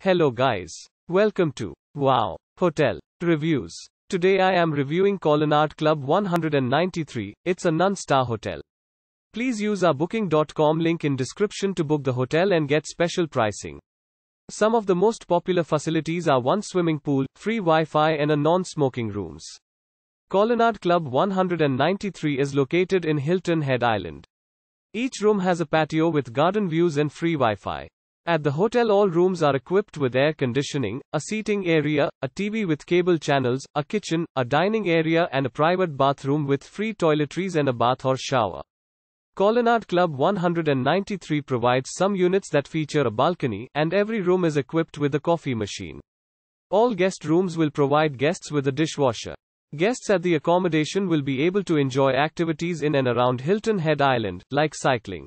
Hello guys. Welcome to Wow Hotel Reviews. Today I am reviewing Colonade Club 193. It's a non-star hotel. Please use our booking.com link in description to book the hotel and get special pricing. Some of the most popular facilities are one swimming pool, free Wi-Fi and a non-smoking rooms. Colonade Club 193 is located in Hilton Head Island. Each room has a patio with garden views and free Wi-Fi. At the hotel, all rooms are equipped with air conditioning, a seating area, a TV with cable channels, a kitchen, a dining area and a private bathroom with free toiletries and a bath or shower. Colonade Club 193 provides some units that feature a balcony, and every room is equipped with a coffee machine. All guest rooms will provide guests with a dishwasher. Guests at the accommodation will be able to enjoy activities in and around Hilton Head Island, like cycling.